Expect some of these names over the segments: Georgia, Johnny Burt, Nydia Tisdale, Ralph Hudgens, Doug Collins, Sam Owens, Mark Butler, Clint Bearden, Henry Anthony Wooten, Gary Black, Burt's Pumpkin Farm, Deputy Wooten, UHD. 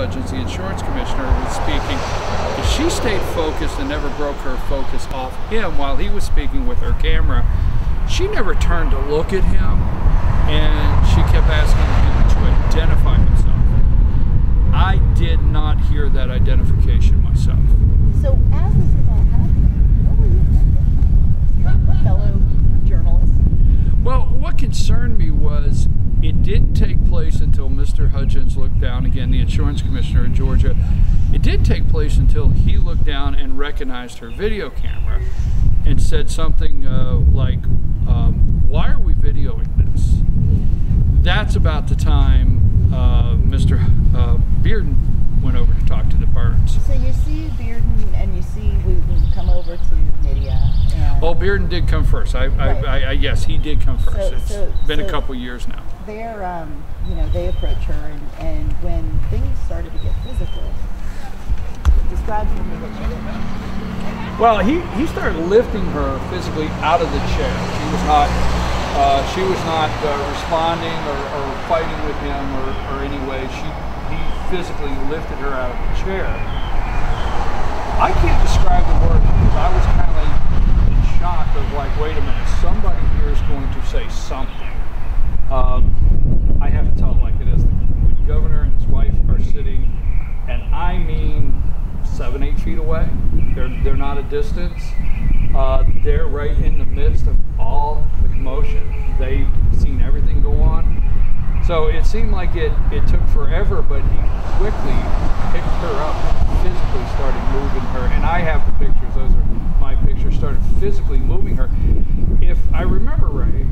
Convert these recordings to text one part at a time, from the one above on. Hudgens, the insurance commissioner, was speaking. She stayed focused and never broke her focus off him while he was speaking with her camera. She never turned to look at him, and she kept asking him to identify himself. I did not hear that identification myself. So as this is all happening, what were you thinking, fellow journalist? Well, what concerned me was it didn't take place until Mr. Hudgens looked down, again, the insurance commissioner in Georgia. It did take place until he looked down and recognized her video camera and said something like, why are we videoing this? That's about the time Mr. Bearden went over to talk to the Burns. So you see Bearden and you see Wooten come over to Nydia. And oh, Bearden did come first. Yes, he did come first. So, it's been a couple years now. They're, you know, they approach her, and when things started to get physical, describe to me what you did. Well, he started lifting her physically out of the chair. She was not responding or fighting with him or any way. He physically lifted her out of the chair. I can't describe the word because I was kind of like in shock of like, wait a minute, somebody here is going to say something. I have to tell it like it is. The governor and his wife are sitting, and I mean 7-8 feet away. They're not a distance. They're right in the midst of all the commotion. They've seen everything go on. So it seemed like it took forever, but he quickly picked her up and physically started moving her. And I have the pictures, those are my pictures, started physically moving her. If I remember right,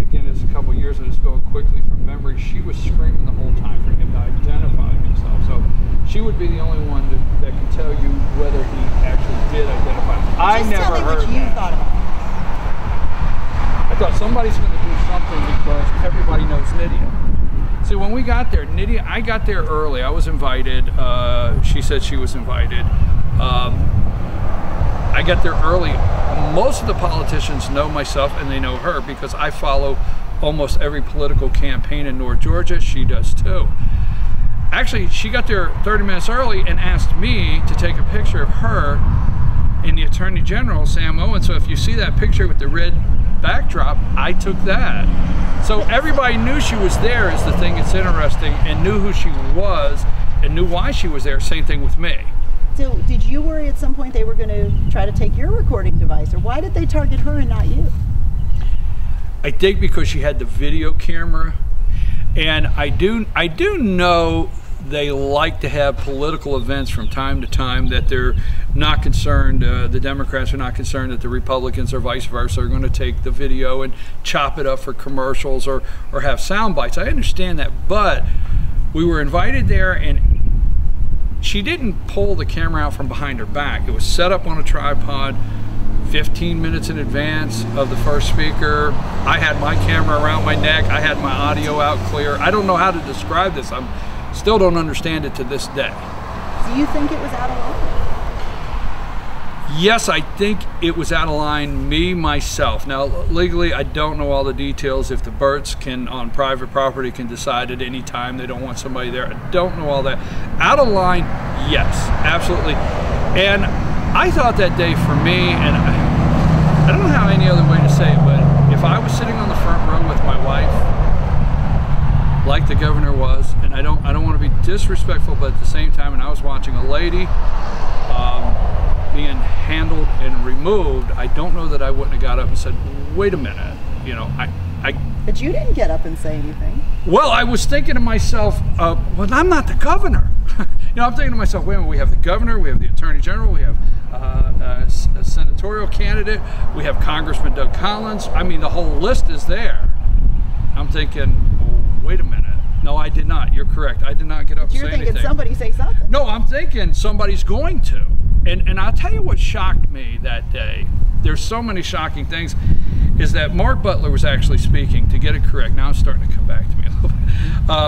again, it's a couple of years, I just go quickly from memory, she was screaming the whole time for him to identify himself. So she would be the only one that could tell you whether he actually did identify himself. I never heard that. Just tell me what you thought about this. I thought somebody's going to do something because everybody knows Nydia. So when we got there, Nydia, I got there early. I was invited. She said she was invited. I got there early. Most of the politicians know myself and they know her because I follow almost every political campaign in North Georgia. She does too. Actually, she got there 30 minutes early and asked me to take a picture of her and the Attorney General, Sam Owens. So if you see that picture with the red backdrop, I took that. So everybody knew she was there, is the thing that's interesting, and knew who she was and knew why she was there. Same thing with me. So did you worry at some point they were going to try to take your recording device, or why did they target her and not you? I think because she had the video camera, and I do know they like to have political events from time to time, that they're not concerned, the Democrats are not concerned that the Republicans or vice versa are going to take the video and chop it up for commercials or have sound bites. I understand that, but we were invited there, and she didn't pull the camera out from behind her back. It was set up on a tripod 15 minutes in advance of the first speaker. I had my camera around my neck. I had my audio out clear. I don't know how to describe this. I still don't understand it to this day. Do you think it was out of line? Yes, I think it was out of line, me, myself. Now, legally, I don't know all the details. If the Burts can, on private property, can decide at any time they don't want somebody there, I don't know all that. Out of line, yes, absolutely. And I thought that day for me, and I don't know how any other way to say it, but if I was sitting on the front row with my wife, like the governor was, and I don't want to be disrespectful, but at the same time, and I was watching a lady being handled and removed, I don't know that I wouldn't have got up and said, wait a minute, you know, But you didn't get up and say anything. Well, I was thinking to myself, well, I'm not the governor. You know, I'm thinking to myself, wait a minute, we have the governor, we have the attorney general, we have a senatorial candidate, we have Congressman Doug Collins. I mean, the whole list is there. I'm thinking, well, wait a minute. No, I did not. You're correct. I did not get up and say anything. You're thinking somebody say something. No, I'm thinking somebody's going to. And I'll tell you what shocked me that day. There's so many shocking things. Is that Mark Butler was actually speaking, to get it correct. Now it's starting to come back to me a little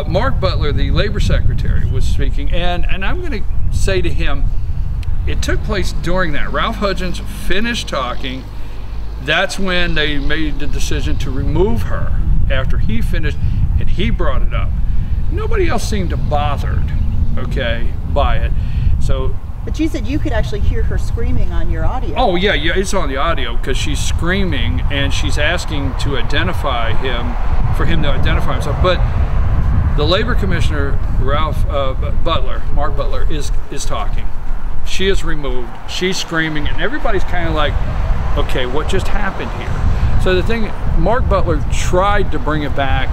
bit. Mark Butler, the labor secretary, was speaking, and I'm going to say to him, it took place during that. Ralph Hudgens finished talking. That's when they made the decision to remove her, after he finished, and he brought it up. Nobody else seemed bothered, okay? okay by it. So. But you said you could actually hear her screaming on your audio. Oh yeah, yeah, it's on the audio because she's screaming and she's asking to identify him, for him to identify himself. But the labor commissioner, Ralph Butler, Mark Butler, is talking. She is removed. She's screaming, and everybody's kind of like, okay, what just happened here? So the thing, Mark Butler tried to bring it back.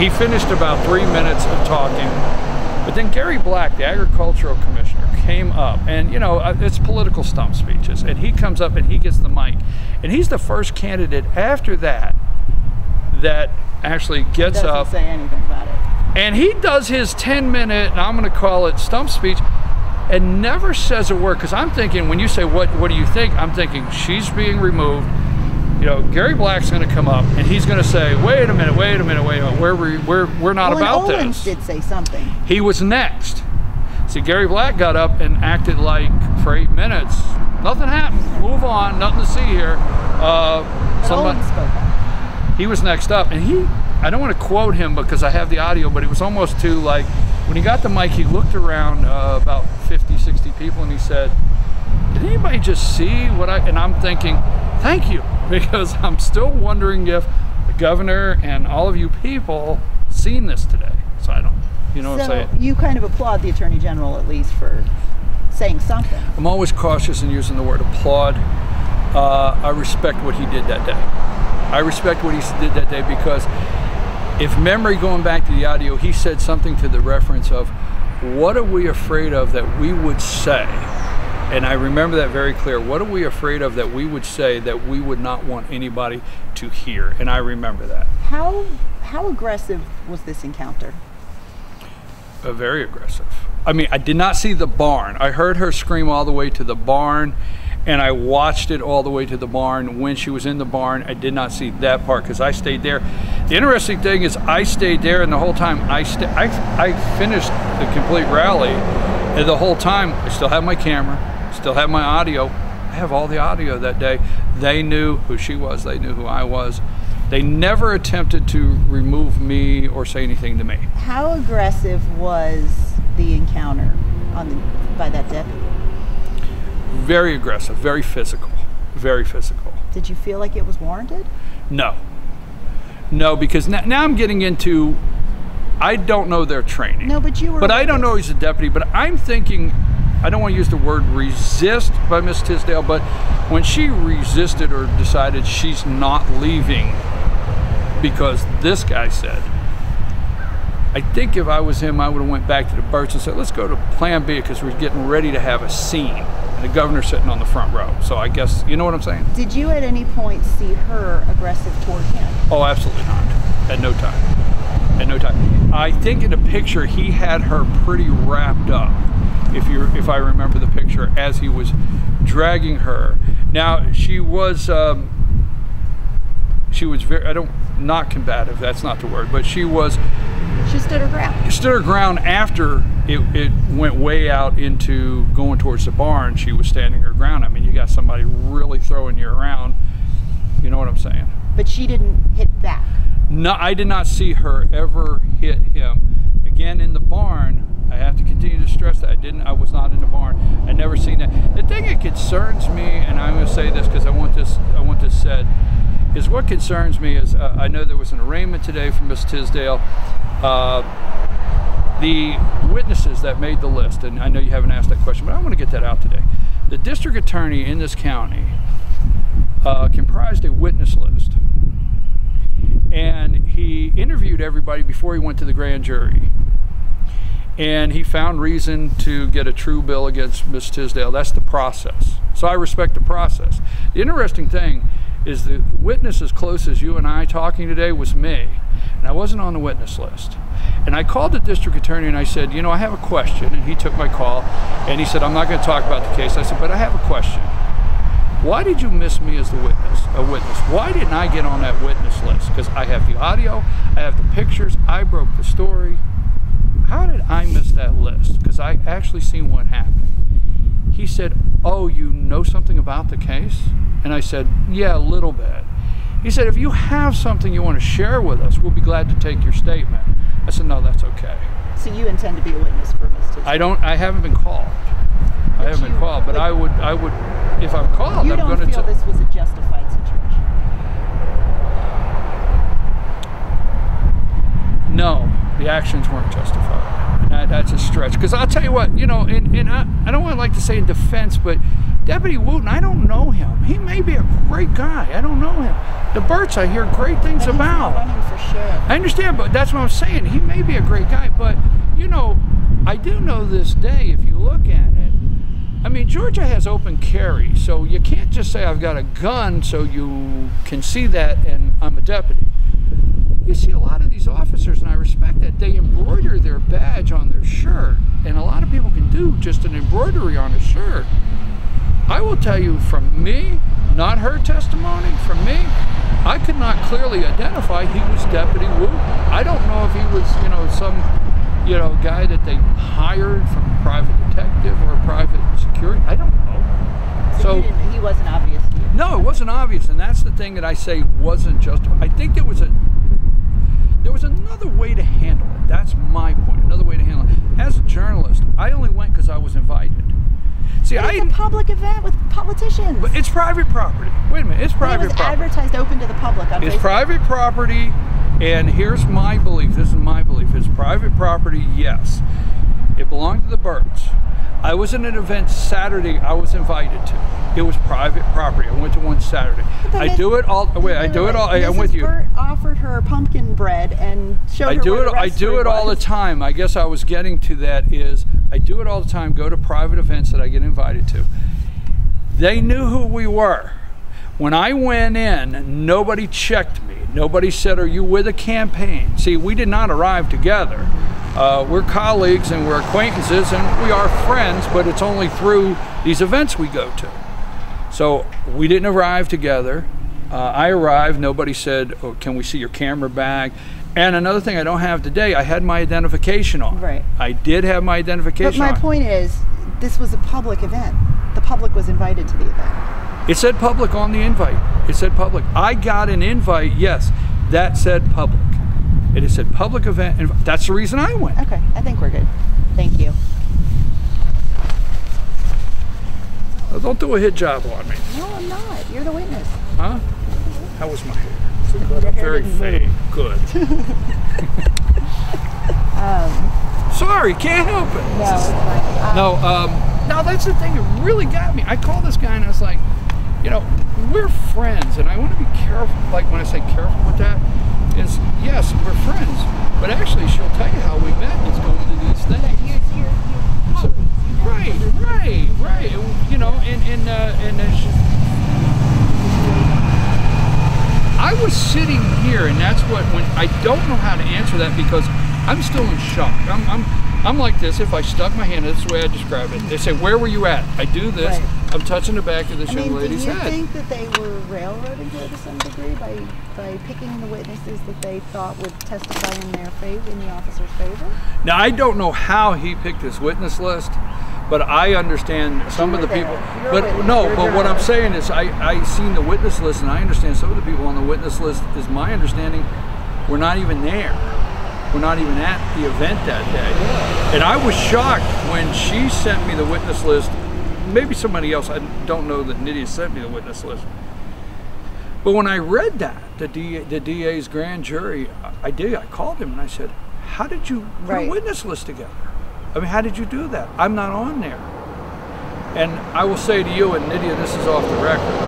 He finished about 3 minutes of talking. But then Gary Black, the agricultural commissioner, came up, and you know, it's political stump speeches, and he comes up and he gets the mic, and he's the first candidate after that that actually gets up. Doesn't say anything about it. And he does his 10-minute, and I'm going to call it stump speech, and never says a word, because I'm thinking, when you say, what do you think? I'm thinking, she's being removed. You know, Gary Black's going to come up and he's going to say, "Wait a minute, wait a minute, wait a minute. We're not about this." Owens did say something. He was next. See, Gary Black got up and acted like for 8 minutes, nothing happened. Move on, nothing to see here. Somebody, he was next up, and he—I don't want to quote him because I have the audio, but it was almost too like when he got the mic, he looked around about 50, 60 people, and he said, "Did anybody just see what I?" And I'm thinking, "Thank you." Because I'm still wondering if the governor and all of you people seen this today. So I don't, you know what I'm saying? You kind of applaud the Attorney General at least for saying something. I'm always cautious in using the word applaud. I respect what he did that day. I respect what he did that day because if memory going back to the audio, he said something to the reference of, what are we afraid of that we would say? And I remember that very clear. What are we afraid of that we would say that we would not want anybody to hear? And I remember that. How aggressive was this encounter? Very aggressive. I mean, I did not see the barn. I heard her scream all the way to the barn, and I watched it all the way to the barn. When she was in the barn, I did not see that part because I stayed there. The interesting thing is I stayed there, and the whole time I finished the complete rally, and the whole time I still had my camera. Still have my audio. I have all the audio that day. They knew who she was. They knew who I was. They never attempted to remove me or say anything to me. How aggressive was the encounter by that deputy? Very aggressive, very physical, very physical. Did you feel like it was warranted? No. No, because now I'm getting into, I don't know their training. No, but you were. But I don't know he's a deputy, but I'm thinking, I don't want to use the word resist by Miss Tisdale, but when she resisted or decided she's not leaving because this guy said, I think if I was him, I would have went back to the Burt's and said, let's go to plan B because we're getting ready to have a scene. And the governor's sitting on the front row. So I guess, you know what I'm saying? Did you at any point see her aggressive toward him? Oh, absolutely not. At no time. At no time. I think in the picture, he had her pretty wrapped up. If I remember the picture, as he was dragging her. Now she was very, not combative. That's not the word, but she was. She stood her ground. She stood her ground after it went way out into going towards the barn. She was standing her ground. I mean, you got somebody really throwing you around. You know what I'm saying? But she didn't hit back. No, I did not see her ever hit him. Again, in the barn. I have to continue to stress that I was not in the barn. I never seen that. The thing that concerns me, and I'm going to say this because I want this said, is what concerns me is I know there was an arraignment today for Miss Tisdale. The witnesses that made the list, and I know you haven't asked that question, but I want to get that out today. The district attorney in this county comprised a witness list, and he interviewed everybody before he went to the grand jury. And he found reason to get a true bill against Miss Tisdale. That's the process. So I respect the process. The interesting thing is the witness as close as you and I talking today was me. And I wasn't on the witness list. And I called the district attorney and I said, you know, I have a question. And he took my call and he said, I'm not going to talk about the case. I said, but I have a question. Why did you miss me as the witness? A witness? Why didn't I get on that witness list? Because I have the audio, I have the pictures, I broke the story. How did I miss that list? Because I actually seen what happened. He said, oh, you know something about the case? And I said, yeah, a little bit. He said, if you have something you want to share with us, we'll be glad to take your statement. I said, no, that's okay. So you intend to be a witness for Ms. Tisdale? I haven't been called. But I haven't been called, but I would, if I'm called, I'm going to... You don't feel this was a justified situation? No, the actions weren't justified. And that's a stretch. Because I'll tell you what, you know, and I don't want to say in defense, but Deputy Wooten, I don't know him. He may be a great guy. I don't know him. The Burts, I hear great things about. He's not running for sheriff. I understand, but that's what I'm saying. He may be a great guy, but, you know, I do know this day, if you look at it, I mean, Georgia has open carry, so you can't just say I've got a gun so you can see that and I'm a deputy. You see a lot of these officers, and I respect that, they embroider their badge on their shirt, and a lot of people can do just an embroidery on a shirt. I will tell you, from me, not her testimony, from me, I could not clearly identify he was Deputy Wooten. I don't know if he was, you know, some, you know, guy that they hired from a private detective or a private security. I don't know. So he wasn't obvious to you? No, it wasn't obvious, and that's the thing that I say wasn't justified. I think there was another way to handle it. That's my point. Another way to handle it. As a journalist, I only went because I was invited. See, it's a public event with politicians. But it's private property. Wait a minute, it's private property. It was advertised open to the public. It's private property, and here's my belief. This is my belief. It's private property, yes. It belonged to the Burts. I was in an event Saturday I was invited to. It was private property. I went to one Saturday. I do it all. Wait, I do it all. I'm with you. Burt offered her pumpkin bread and showed her where the restaurant was. I do it all the time. I guess I was getting to that is I do it all the time. Go to private events that I get invited to. They knew who we were. When I went in, nobody checked me. Nobody said, "Are you with a campaign?" See, we did not arrive together. We're colleagues and we're acquaintances and we are friends, but it's only through these events we go to. So we didn't arrive together. I arrived, nobody said, "Oh, can we see your camera bag?" And another thing I don't have today, I had my identification on. Right. I did have my identification on. But my point is, this was a public event. The public was invited to the event. It said public on the invite. It said public. I got an invite, yes, that said public. It is a public event, and that's the reason I went. Okay, I think we're good. Thank you. Don't do a hit job on me. No, I'm not. You're the witness. Huh? How was my hair? Your hair very fade. Good. Sorry, can't help it. No, it's fine. No, that's the thing that really got me. I called this guy and I was like, you know, we're friends, and I want to be careful. Like when I say careful with that. Is, yes, we're friends, but actually she'll tell you how we met is going to these things. So, right. You know, and I was sitting here, and that's what when I don't know how to answer that because I'm still in shock. I'm like this. If I stuck my hand, that's the way I describe it. They say, "Where were you at?" I do this. Right. I'm touching the back of this young lady's head. Do you think that they were railroading her to some degree by picking the witnesses that they thought would testify in their favor, in the officer's favor? Now I don't know how he picked his witness list, but I understand some of the people. But what I'm saying is, I seen the witness list, and I understand some of the people on the witness list. Is my understanding, we're not even there. We're not even at the event that day. And I was shocked when she sent me the witness list. Maybe somebody else, I don't know that Nydia sent me the witness list. But when I read that, the DA's grand jury, I called him and I said, "How did you put a witness list together? I mean, how did you do that? I'm not on there." And I will say to you and Nydia, this is off the record.